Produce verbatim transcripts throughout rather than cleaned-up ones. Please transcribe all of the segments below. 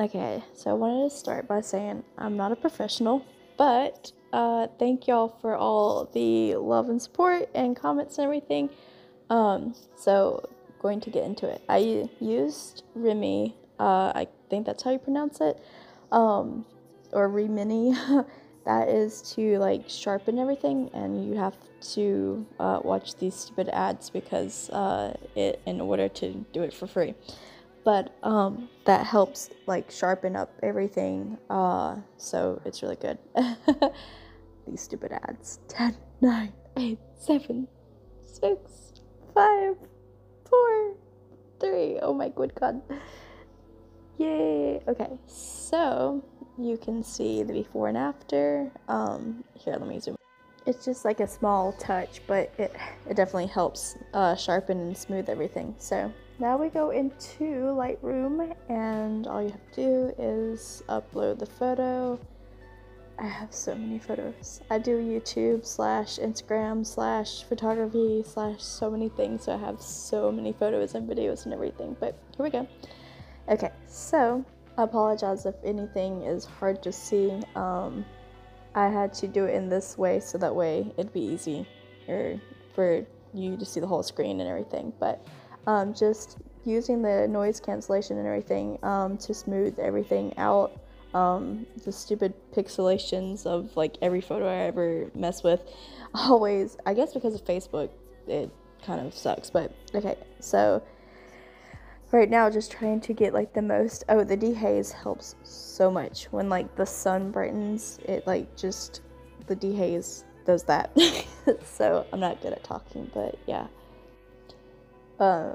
Okay, so I wanted to start by saying I'm not a professional, but uh, thank y'all for all the love and support and comments and everything. Um, so going to get into it. I used Remy, uh, I think that's how you pronounce it, um, or Remini. That is to like sharpen everything, and you have to uh, watch these stupid ads because uh, it in order to do it for free. But um, that helps like sharpen up everything, uh, so it's really good. These stupid ads. ten, nine, eight, seven, six, five, four, three. Oh my good god. Yay. Okay, so you can see the before and after. Um, here, let me zoom. It's just like a small touch, but it, it definitely helps uh, sharpen and smooth everything. So now we go into Lightroom, and all you have to do is upload the photo. I have so many photos. I do YouTube slash Instagram slash photography slash so many things, so I have so many photos and videos and everything, but here we go. Okay, so I apologize if anything is hard to see. Um, I had to do it in this way so that way it'd be easy or for you to see the whole screen and everything, but Um, just using the noise cancellation and everything um, to smooth everything out. Um, the stupid pixelations of like every photo I ever mess with, always, I guess because of Facebook, it kind of sucks, but okay, so right now just trying to get like the most, oh, the dehaze helps so much. When like the sun brightens, it like just, the dehaze does that. So I'm not good at talking, but yeah. Uh,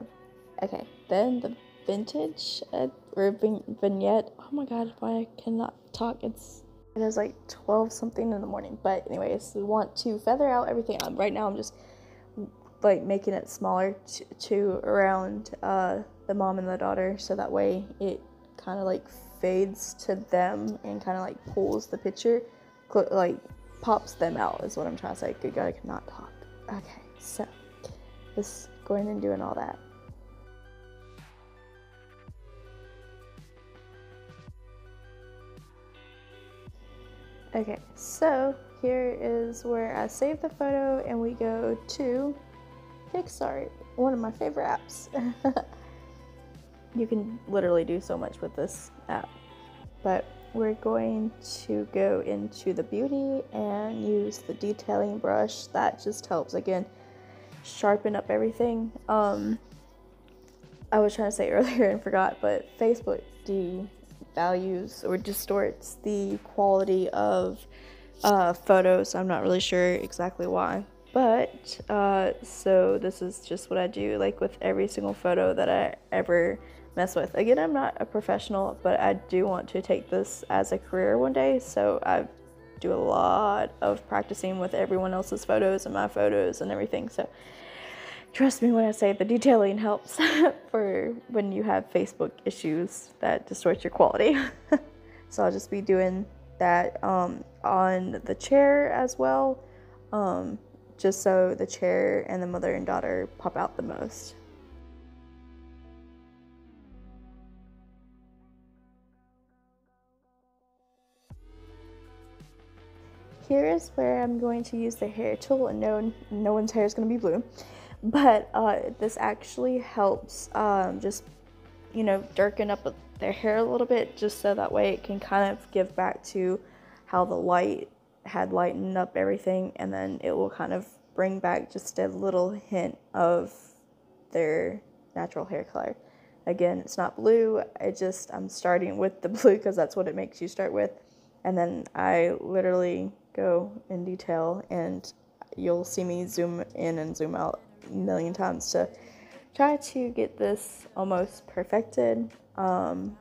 okay, then the vintage uh, or vin vignette. Oh my god, why I cannot talk. It's it is like twelve something in the morning. But anyways, we want to feather out everything. Um, right now I'm just like making it smaller to, to around uh, the mom and the daughter, so that way it kind of like fades to them and kind of like pulls the picture, like pops them out is what I'm trying to say. Good god, I cannot talk. Okay, so this. Going and doing all that. Okay, so here is where I save the photo, and we go to Picsart, one of my favorite apps. You can literally do so much with this app, but we're going to go into the beauty and use the detailing brush. That just helps again sharpen up everything. um I was trying to say earlier and forgot, but Facebook devalues or distorts the quality of uh photos. I'm not really sure exactly why, but uh so this is just what I do like with every single photo that I ever mess with. Again, I'm not a professional, but I do want to take this as a career one day, so I've do a lot of practicing with everyone else's photos and my photos and everything, so trust me when I say the detailing helps for when you have Facebook issues that distort your quality. So I'll just be doing that um, on the chair as well, um, just so the chair and the mother and daughter pop out the most. Here is where I'm going to use the hair tool, and no, no one's hair is going to be blue, but uh, this actually helps um, just, you know, darken up their hair a little bit, just so that way it can kind of give back to how the light had lightened up everything, and then it will kind of bring back just a little hint of their natural hair color. Again, it's not blue, I just, I'm starting with the blue because that's what it makes you start with, and then I literally go in detail, and you'll see me zoom in and zoom out a million times to try to get this almost perfected. Um,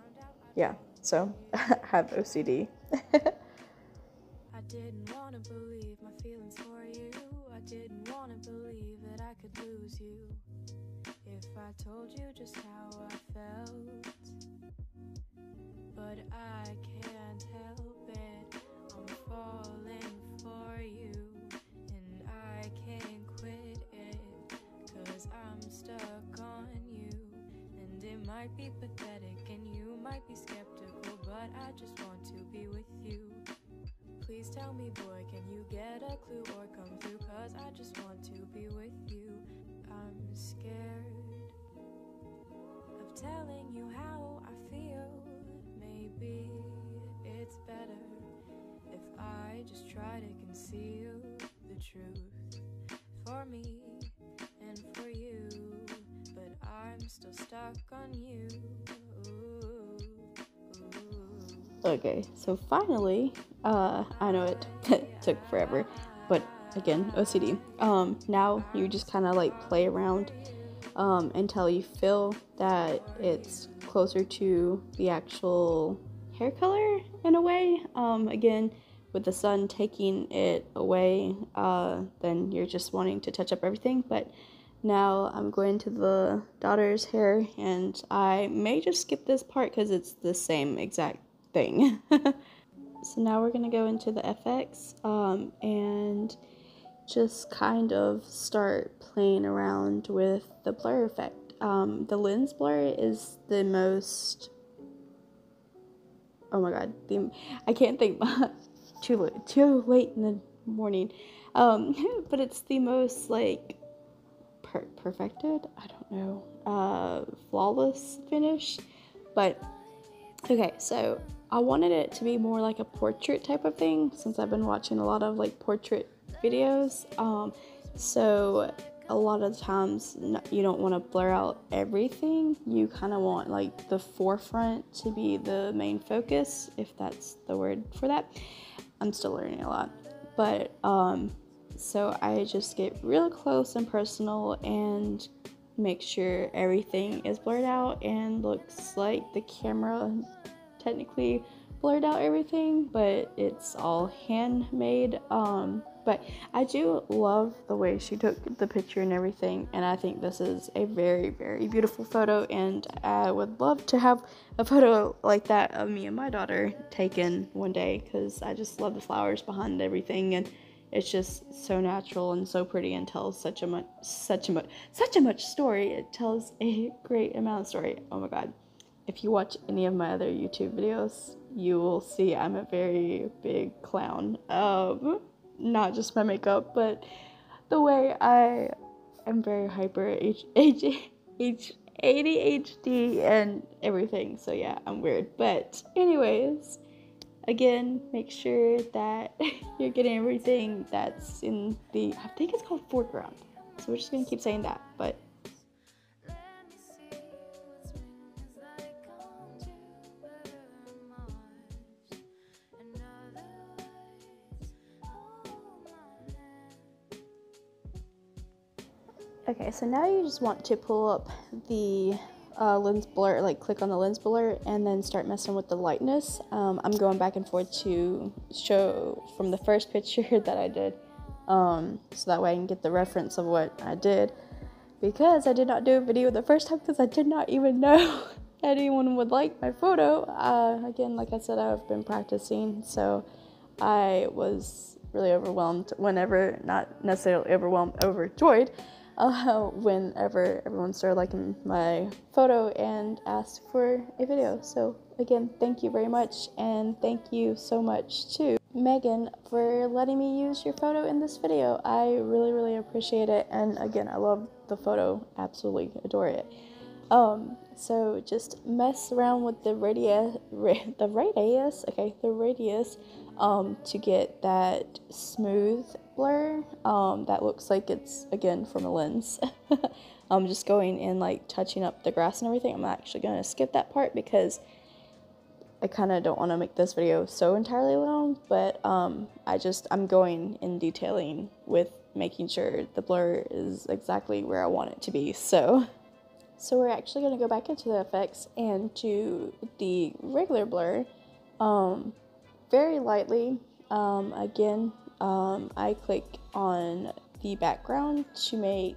yeah, so I have O C D. I didn't want to believe my feelings for you. I didn't want to believe that I could lose you. If I told you just how I felt, but I can't help it. I'm falling for you, and I can't quit it, 'cause I'm stuck on you, and it might be pathetic, and you might be skeptical. but I just want to be with you. Please tell me, boy, can you get a clue or come through? Cause I just want to be with you. I'm scared of telling you how I feel. Maybe it's better if I just try to conceal the truth for me and for you. But I'm still stuck on you. Okay, so finally, uh, I know it took forever, but again, O C D. Um, now you just kind of like play around um, until you feel that it's closer to the actual hair color in a way. Um, again, with the sun taking it away, uh, then you're just wanting to touch up everything, but now I'm going to the daughter's hair, and I may just skip this part because it's the same exact thing. So now we're going to go into the F X um, and just kind of start playing around with the blur effect. Um, the lens blur is the most... Oh my god, the... I can't think. too, too late in the morning. Um, but it's the most, like... perfected, I don't know, uh, flawless finish, but okay, so I wanted it to be more like a portrait type of thing since I've been watching a lot of like portrait videos, um, so a lot of times you don't want to blur out everything, you kind of want like the forefront to be the main focus, if that's the word for that. I'm still learning a lot, but um, so I just get real close and personal and make sure everything is blurred out and looks like the camera technically blurred out everything, but it's all handmade. Um, but I do love the way she took the picture and everything, and I think this is a very, very beautiful photo, and I would love to have a photo like that of me and my daughter taken one day because I just love the flowers behind everything, and it's just so natural and so pretty and tells such a much, such a much, such a much story. It tells a great amount of story. Oh my god. If you watch any of my other YouTube videos, you will see I'm a very big clown. Um, not just my makeup, but the way I am very hyper, H, H, H, A D H D and everything. So yeah, I'm weird. But anyways... Again, make sure that you're getting everything that's in the, I think it's called foreground. So we're just going to keep saying that, but. Okay, so now you just want to pull up the Uh, lens blur, like click on the lens blur and then start messing with the lightness. um, I'm going back and forth to show from the first picture that I did, um, so that way I can get the reference of what I did, because I did not do a video the first time because I did not even know anyone would like my photo. Uh, again, like I said, I've been practicing, so I was really overwhelmed whenever, not necessarily overwhelmed, overjoyed Uh, whenever everyone started liking my photo and asked for a video. So again, thank you very much, and thank you so much to Megan for letting me use your photo in this video. I really, really appreciate it, and again, I love the photo, absolutely adore it. Um, so just mess around with the radius, ra the radius, okay, the radius, um, to get that smooth blur, um, that looks like it's, again, from a lens. I'm just going in, like, touching up the grass and everything. I'm actually going to skip that part because I kind of don't want to make this video so entirely long, but, um, I just, I'm going in detailing with making sure the blur is exactly where I want it to be, so... So we're actually going to go back into the effects and do the regular blur, um, very lightly. Um, again, um, I click on the background to make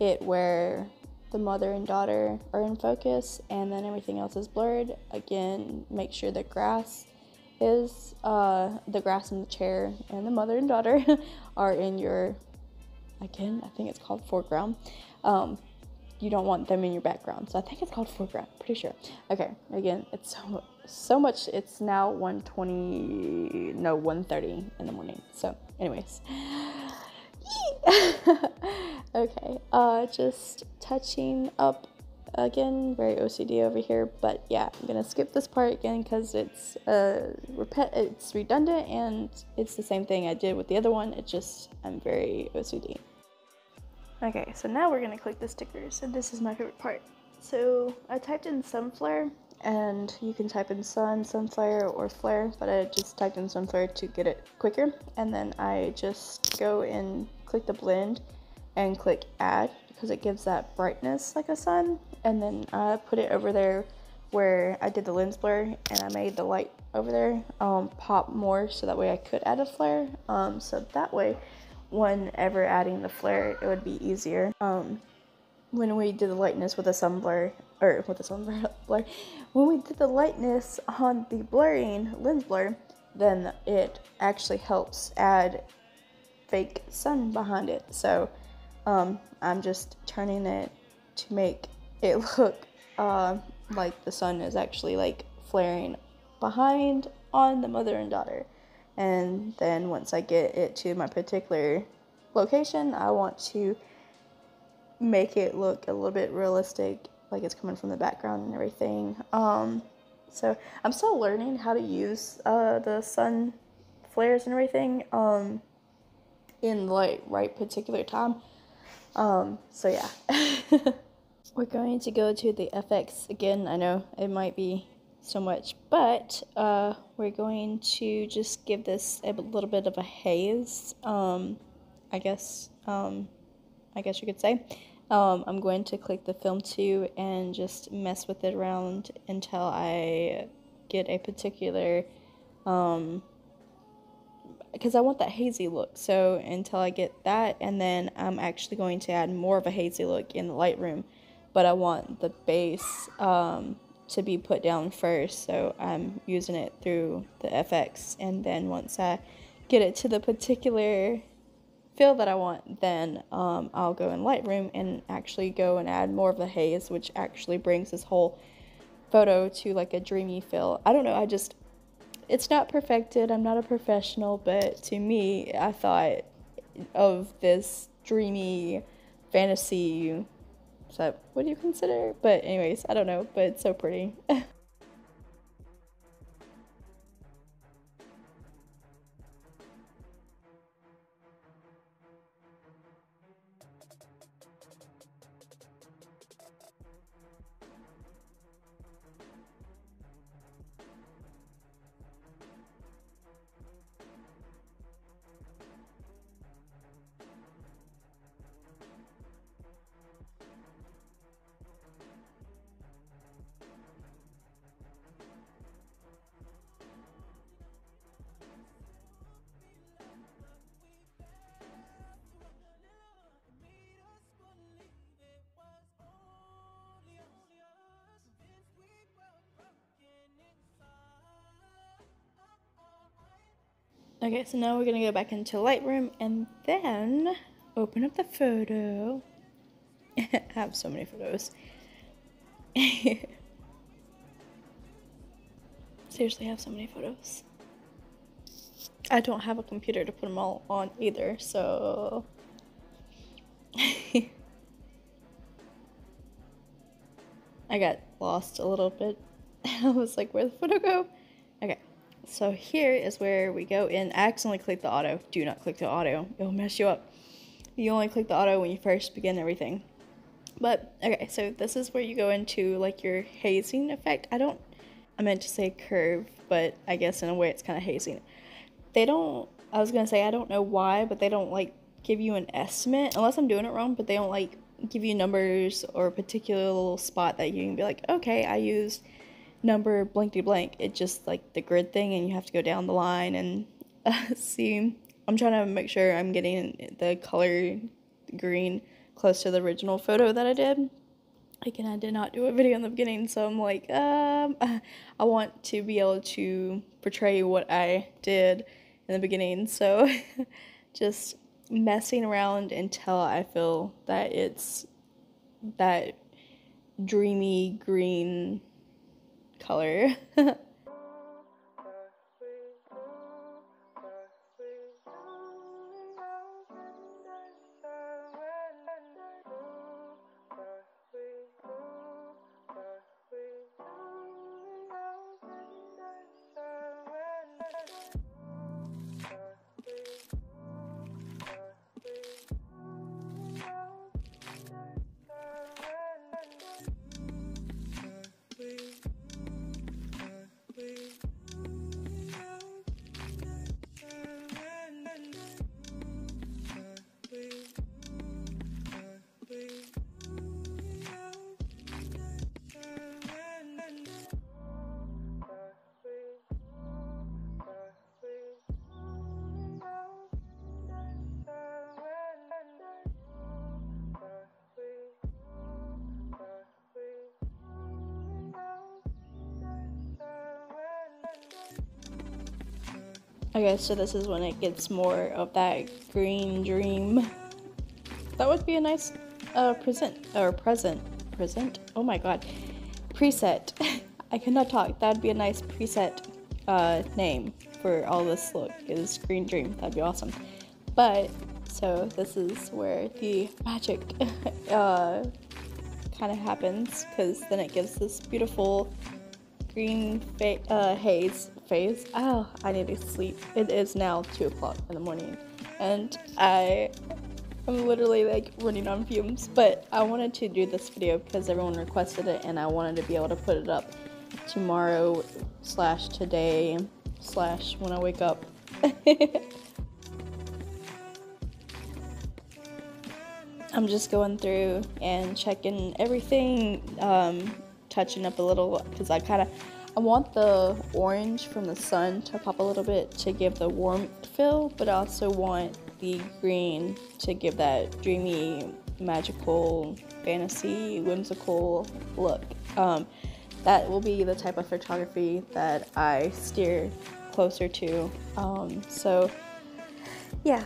it where the mother and daughter are in focus, and then everything else is blurred. Again, make sure the grass is, uh, the grass and the chair and the mother and daughter are in your, again, I think it's called foreground. Um, you don't want them in your background. So I think it's called foreground, pretty sure. Okay, again, it's so, so much. It's now one twenty, no, one thirty in the morning. So anyways. Okay, uh, just touching up again, very O C D over here, but yeah, I'm gonna skip this part again because it's uh, repet it's redundant and it's the same thing I did with the other one. It just, I'm very O C D. Okay, so now we're gonna click the stickers, and this is my favorite part. So I typed in sunflare, and you can type in sun, sunflare, or flare, but I just typed in sunflare to get it quicker. And then I just go and click the blend and click add, because it gives that brightness like a sun. And then I put it over there where I did the lens blur, and I made the light over there um, pop more, so that way I could add a flare. Um, so that way, whenever adding the flare, it would be easier. Um, when we did the lightness with a sun blur, or with the sun blur, when we did the lightness on the blurring lens blur, then it actually helps add fake sun behind it. So um, I'm just turning it to make it look uh, like the sun is actually like flaring behind on the mother and daughter. And then once I get it to my particular location, I want to make it look a little bit realistic, like it's coming from the background and everything. Um, so I'm still learning how to use uh, the sun flares and everything um, in like right particular time. Um, so yeah. We're going to go to the F X again. I know it might be so much, but uh, we're going to just give this a little bit of a haze, um, I guess, um, I guess you could say. Um, I'm going to click the film two and just mess with it around until I get a particular, um, because I want that hazy look. So until I get that, and then I'm actually going to add more of a hazy look in the Lightroom, but I want the base um, to be put down first. So I'm using it through the F X, and then once I get it to the particular feel that I want, then um, I'll go in Lightroom and actually go and add more of the haze, which actually brings this whole photo to like a dreamy feel. I don't know, I just, it's not perfected, I'm not a professional, but to me, I thought of this dreamy fantasy, is that what you consider? But anyways, I don't know, but it's so pretty. Okay, so now we're gonna go back into Lightroom and then open up the photo. I have so many photos. Seriously, I have so many photos. I don't have a computer to put them all on either, so. I got lost a little bit. I was like, where'd the photo go? Okay. So here is where we go in. I accidentally clicked the auto. Do not click the auto. It'll mess you up. You only click the auto when you first begin everything. But, okay, so this is where you go into, like, your hazing effect. I don't, I meant to say curve, but I guess in a way it's kind of hazing. They don't, I was going to say, I don't know why, but they don't, like, give you an estimate. Unless I'm doing it wrong, but they don't, like, give you numbers or a particular little spot that you can be like, okay, I used number blank to blank. It just like the grid thing, and you have to go down the line and uh, see. I'm trying to make sure I'm getting the color green close to the original photo that I did. Again, I did not do a video in the beginning, so I'm like, um, I want to be able to portray what I did in the beginning. So just messing around until I feel that it's that dreamy green color. Okay, so this is when it gets more of that green dream. That would be a nice uh, present, or present, present? Oh my god. Preset. I cannot talk. That would be a nice preset uh, name for all this look, is green dream. That would be awesome. But, so this is where the magic uh, kind of happens, because then it gives this beautiful green fa uh, haze. Phase. Oh, I need to sleep. It is now two o'clock in the morning, and I am literally like running on fumes. But I wanted to do this video because everyone requested it, and I wanted to be able to put it up tomorrow slash today slash when I wake up. I'm just going through and checking everything, um, touching up a little, because I kind of. I want the orange from the sun to pop a little bit to give the warm feel, but I also want the green to give that dreamy, magical, fantasy, whimsical look. Um, that will be the type of photography that I steer closer to. Um, so, yeah.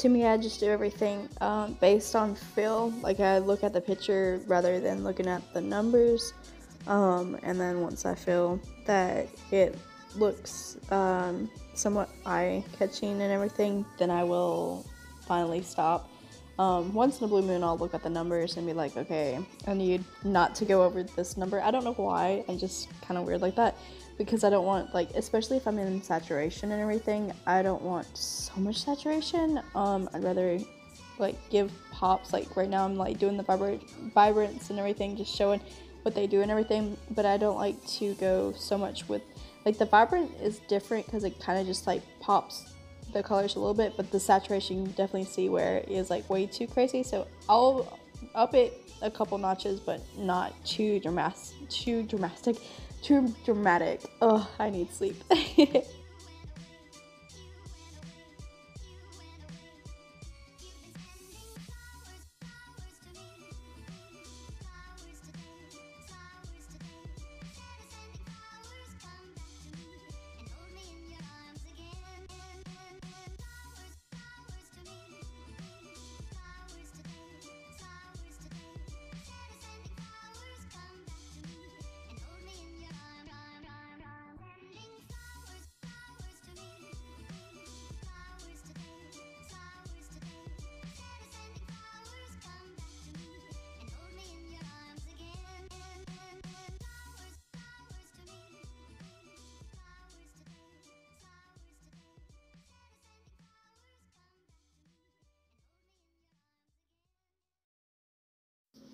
To me, I just do everything um, based on feel. Like, I look at the picture rather than looking at the numbers. Um, and then once I feel that it looks um, somewhat eye-catching and everything, then I will finally stop. Um, once in a blue moon, I'll look at the numbers and be like, okay, I need not to go over this number. I don't know why. I'm just kind of weird like that, because I don't want, like, especially if I'm in saturation and everything, I don't want so much saturation. Um, I'd rather, like, give pops. Like, right now I'm, like, doing the vibra vibrance and everything, just showing what they do and everything, but I don't like to go so much with, like, the vibrant is different because it kind of just, like, pops the colors a little bit, but the saturation, you can definitely see where it is like way too crazy, so I'll up it a couple notches, but not too dramatic, too dramatic, too dramatic. Oh, I need sleep.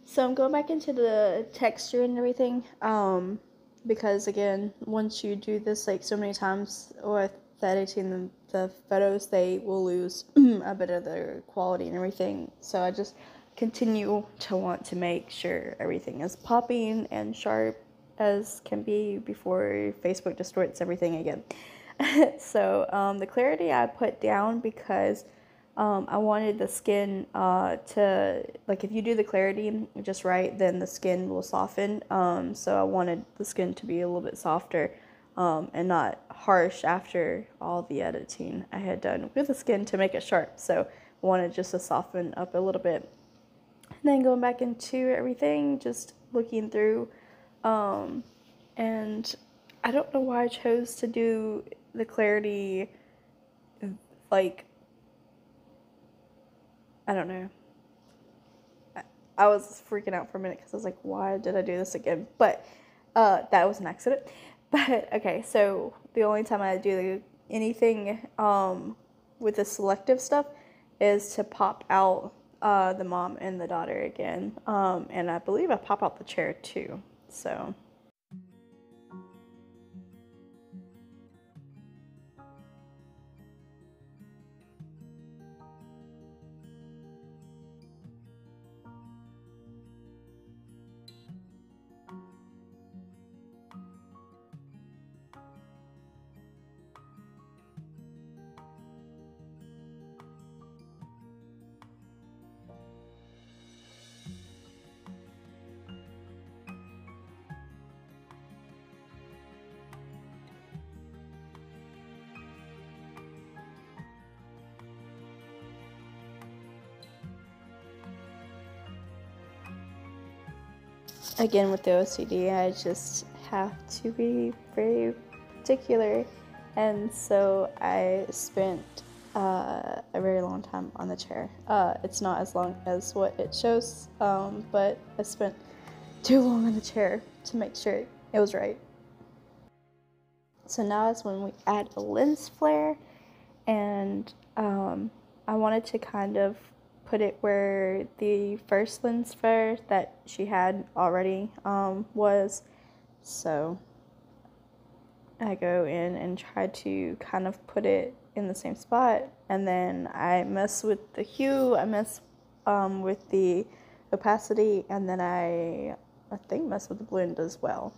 So I'm going back into the texture and everything, um, because again, once you do this like so many times with the editing the photos, they will lose a bit of their quality and everything. So I just continue to want to make sure everything is popping and sharp as can be before Facebook distorts everything again. So um, the clarity I put down because um, I wanted the skin uh, to, like, if you do the clarity just right, then the skin will soften. Um, so I wanted the skin to be a little bit softer um, and not harsh after all the editing I had done with the skin to make it sharp. So I wanted just to soften up a little bit. And then going back into everything, just looking through. Um, and I don't know why I chose to do the clarity, like, I don't know. I, I was freaking out for a minute because I was like, why did I do this again? But, uh, that was an accident. But, okay, so the only time I do anything, um, with the selective stuff is to pop out, uh, the mom and the daughter again. Um, and I believe I pop out the chair too. So again, with the O C D, I just have to be very particular, and so I spent uh, a very long time on the chair. Uh, it's not as long as what it shows, um, but I spent too long on the chair to make sure it was right. So now is when we add a lens flare, and um, I wanted to kind of put it where the first lens flare that she had already um, was. So I go in and try to kind of put it in the same spot, and then I mess with the hue, I mess um, with the opacity, and then I, I think mess with the blend as well.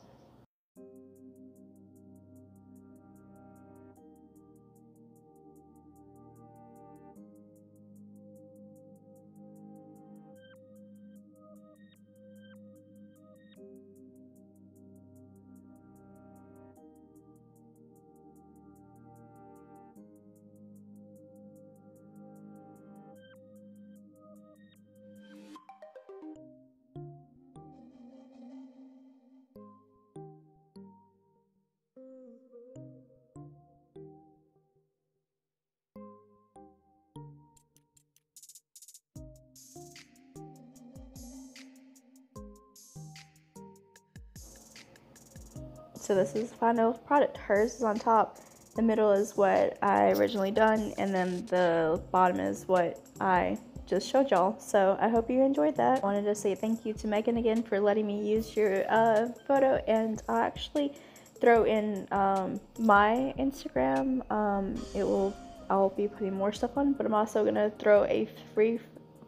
So this is the final product. Hers is on top, the middle is what I originally done, and then the bottom is what I just showed y'all. So I hope you enjoyed that. I wanted to say thank you to Megan again for letting me use your uh, photo, and I'll actually throw in um, my Instagram. Um, it will, I'll be putting more stuff on, but I'm also gonna throw a free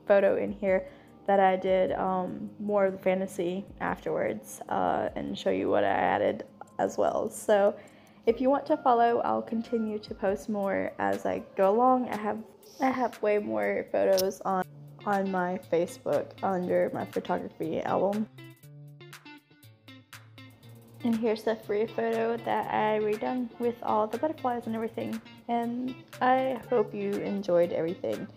photo in here that I did um, more of the fantasy afterwards uh, and show you what I added as well. So if you want to follow, I'll continue to post more as I go along. I have I have way more photos on on my Facebook under my photography album. And here's the free photo that I redone with all the butterflies and everything. And I hope you enjoyed everything.